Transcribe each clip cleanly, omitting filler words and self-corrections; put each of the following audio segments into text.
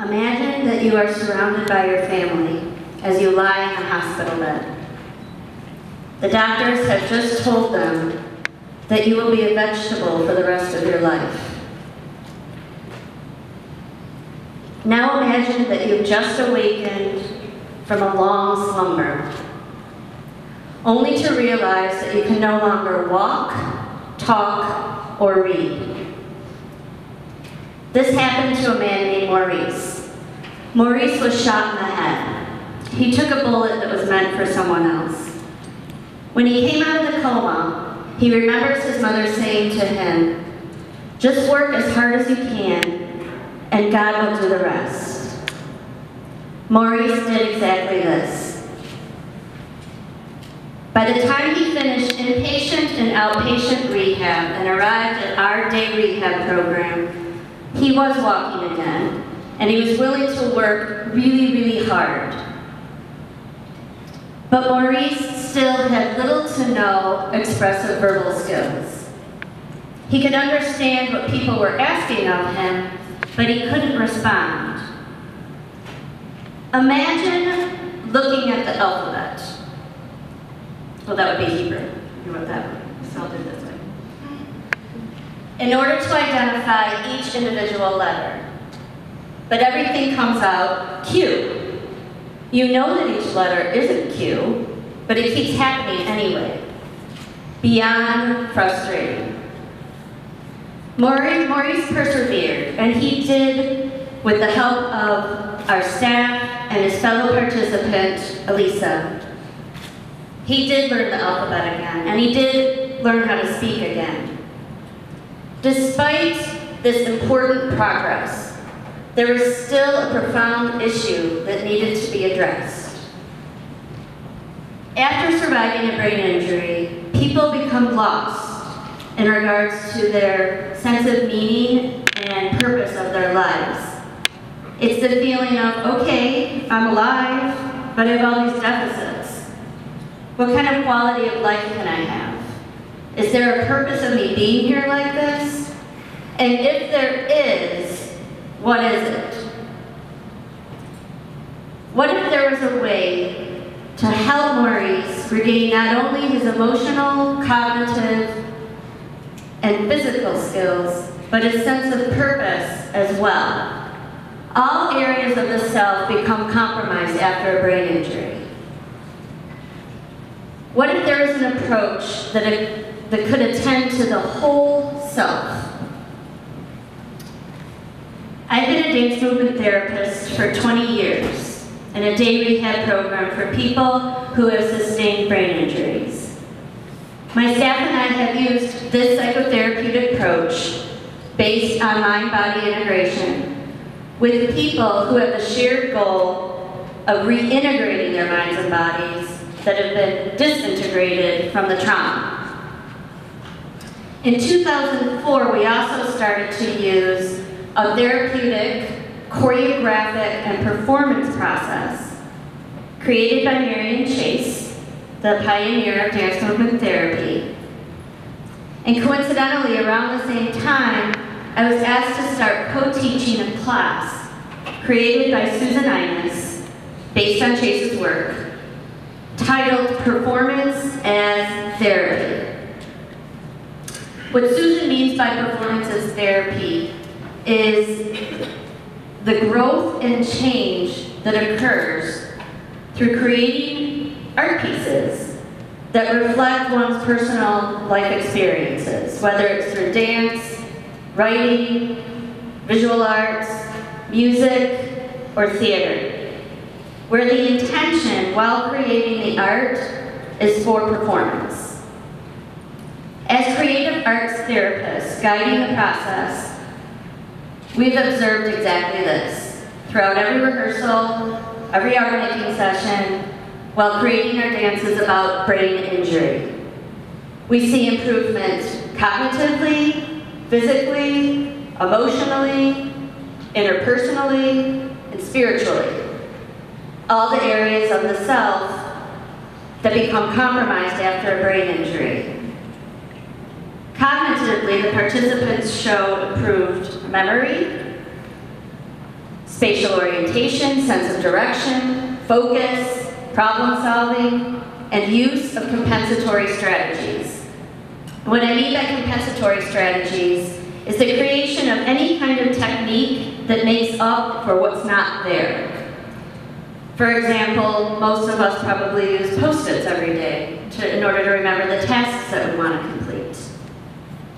Imagine that you are surrounded by your family as you lie in a hospital bed. The doctors have just told them that you will be a vegetable for the rest of your life. Now imagine that you've just awakened from a long slumber, only to realize that you can no longer walk, talk, or read. This happened to a man named Maurice. Maurice was shot in the head. He took a bullet that was meant for someone else. When he came out of the coma, he remembers his mother saying to him, "Just work as hard as you can, and God will do the rest." Maurice did exactly this. By the time he finished inpatient and outpatient rehab and arrived at our day rehab program, he was walking again, and he was willing to work really, really hard. But Maurice still had little to no expressive verbal skills. He could understand what people were asking of him, but he couldn't respond. Imagine looking at the alphabet. Well, that would be Hebrew. You wrote that way, so I'll do this way. In order to identify each individual letter. But everything comes out Q. You know that each letter isn't Q, but it keeps happening anyway. Beyond frustrating. Maurice persevered, and he did, with the help of our staff and his fellow participant, Elisa. He did learn the alphabet again, and he did learn how to speak again. Despite this important progress, there was still a profound issue that needed to be addressed. After surviving a brain injury, people become lost in regards to their sense of meaning and purpose of their lives. It's the feeling of, okay, I'm alive, but I have all these deficits. What kind of quality of life can I have? Is there a purpose of me being here like this? And if there is, what is it? What if there was a way to help Maurice regain not only his emotional, cognitive, and physical skills, but his sense of purpose as well? All areas of the self become compromised after a brain injury. What if there is an approach that could attend to the whole self? I've been a dance movement therapist for 20 years in a day rehab program for people who have sustained brain injuries. My staff and I have used this psychotherapeutic approach based on mind-body integration with people who have the shared goal of reintegrating their minds and bodies that have been disintegrated from the trauma. In 2004, we also started to use a therapeutic, choreographic, and performance process created by Marian Chase, the pioneer of dance movement therapy. And coincidentally, around the same time, I was asked to start co-teaching a class created by Susan Imus, based on Chase's work, titled Performance as Therapy. What Susan means by performance as therapy is the growth and change that occurs through creating art pieces that reflect one's personal life experiences, whether it's through dance, writing, visual arts, music, or theater, where the intention while creating the art is for performance. As creative arts therapists guiding the process, we've observed exactly this throughout every rehearsal, every art-making session, while creating our dances about brain injury. We see improvement cognitively, physically, emotionally, interpersonally, and spiritually. All the areas of the self that become compromised after a brain injury. Cognitively, the participants show improved memory, spatial orientation, sense of direction, focus, problem solving, and use of compensatory strategies. What I mean by compensatory strategies is the creation of any kind of technique that makes up for what's not there. For example, most of us probably use Post-its every day in order to remember the tasks that we want to complete.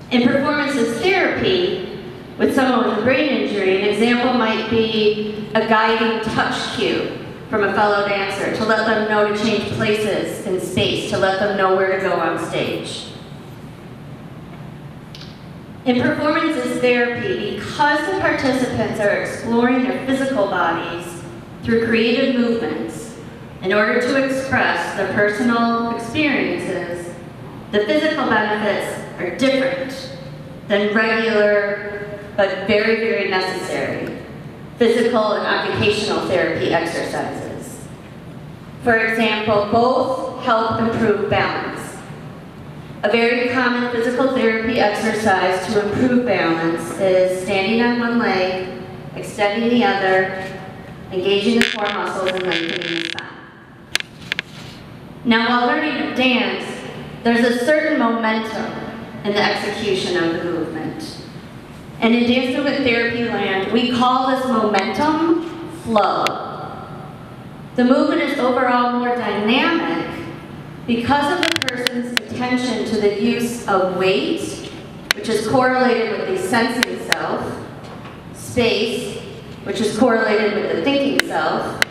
In performance as therapy, with someone with a brain injury, an example might be a guiding touch cue from a fellow dancer to let them know to change places in space, to let them know where to go on stage. In performance as therapy, because the participants are exploring their physical bodies through creative movements in order to express their personal experiences, the physical benefits are different than regular, but very, very necessary, physical and occupational therapy exercises. For example, both help improve balance. A very common physical therapy exercise to improve balance is standing on one leg, extending the other, engaging the core muscles, and lengthening the spine. Now, while learning to dance, there's a certain momentum in the execution of the movement. And in dance movement therapy land, we call this momentum flow. The movement is overall more dynamic because of the person's attention to the use of weight, which is correlated with the sensing self, space, which is correlated with the thinking self,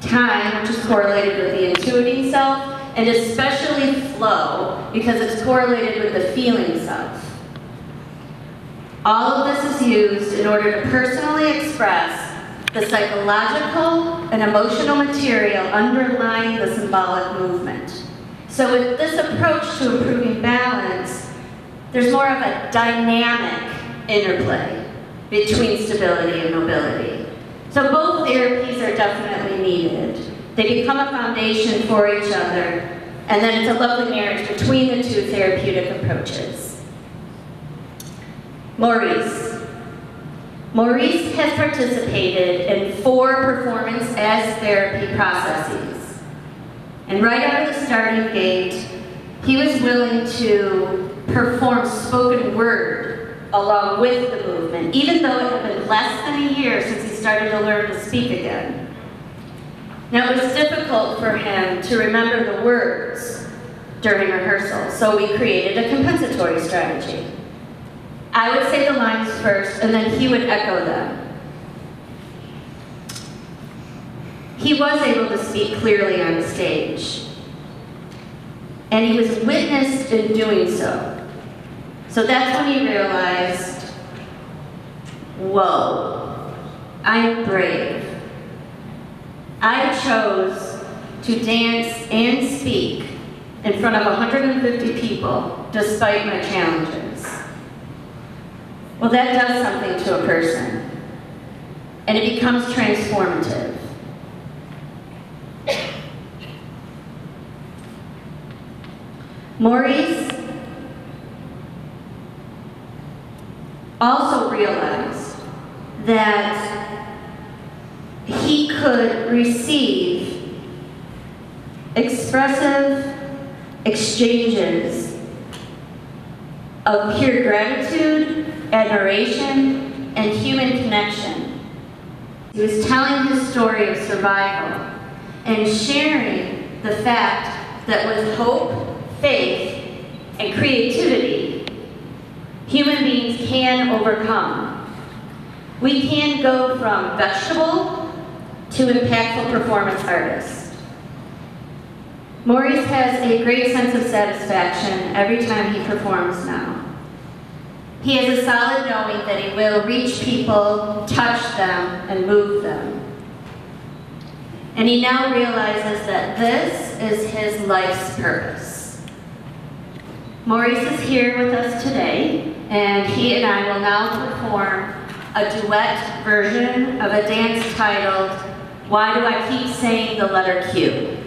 time, which is correlated with the intuiting self, and especially flow, because it's correlated with the feeling self. All of this is used in order to personally express the psychological and emotional material underlying the symbolic movement. So with this approach to improving balance, there's more of a dynamic interplay between stability and mobility. So both therapies are definitely needed. They become a foundation for each other, and then it's a lovely marriage between the two therapeutic approaches. Maurice has participated in 4 performance as therapy processes. And right out of the starting gate, he was willing to perform spoken word along with the movement, even though it had been less than a year since he started to learn to speak again. Now, it was difficult for him to remember the words during rehearsal, so we created a compensatory strategy. I would say the lines first, and then he would echo them. He was able to speak clearly on stage, and he was witnessed in doing so. So that's when he realized, whoa, I am brave. I chose to dance and speak in front of 150 people, despite my challenges. Well, that does something to a person, and it becomes transformative. Maurice also realized that he could receive expressive exchanges of pure gratitude, admiration, and human connection. He was telling his story of survival and sharing the fact that with hope, faith, and creativity, human beings can overcome. We can go from vegetable to impactful performance artists. Maurice has a great sense of satisfaction every time he performs now. He has a solid knowing that he will reach people, touch them, and move them. And he now realizes that this is his life's purpose. Maurice is here with us today, and he and I will now perform a duet version of a dance titled, "Why Do I Keep Saying the Letter Q?"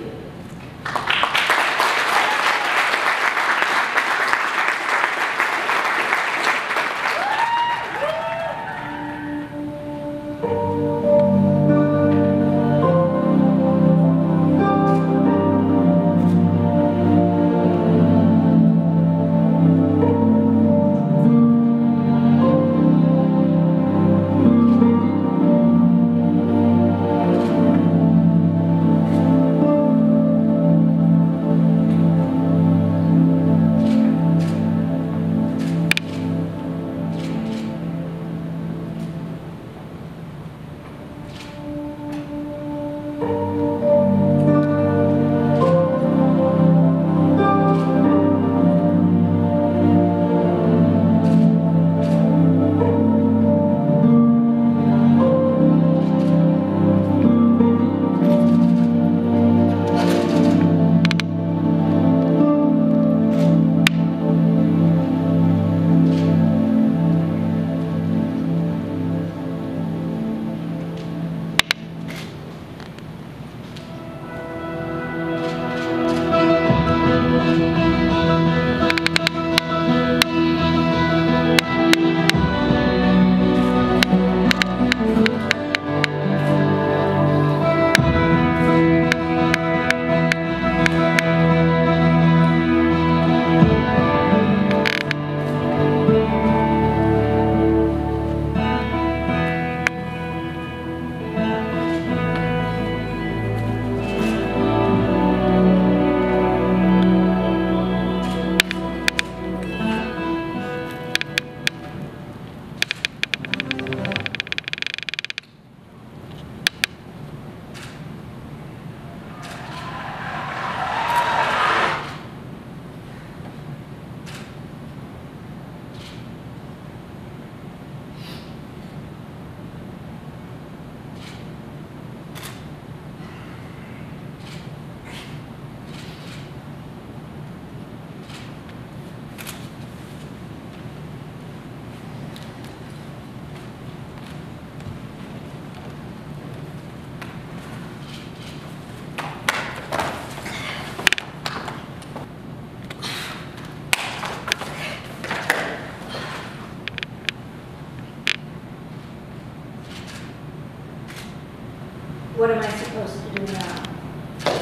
What am I supposed to do now?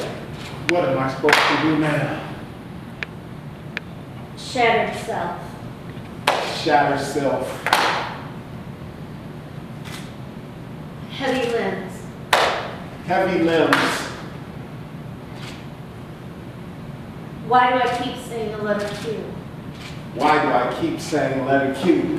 What am I supposed to do now? Shatter self. Shatter self. Heavy limbs. Heavy limbs. Why do I keep saying the letter Q? Why do I keep saying the letter Q?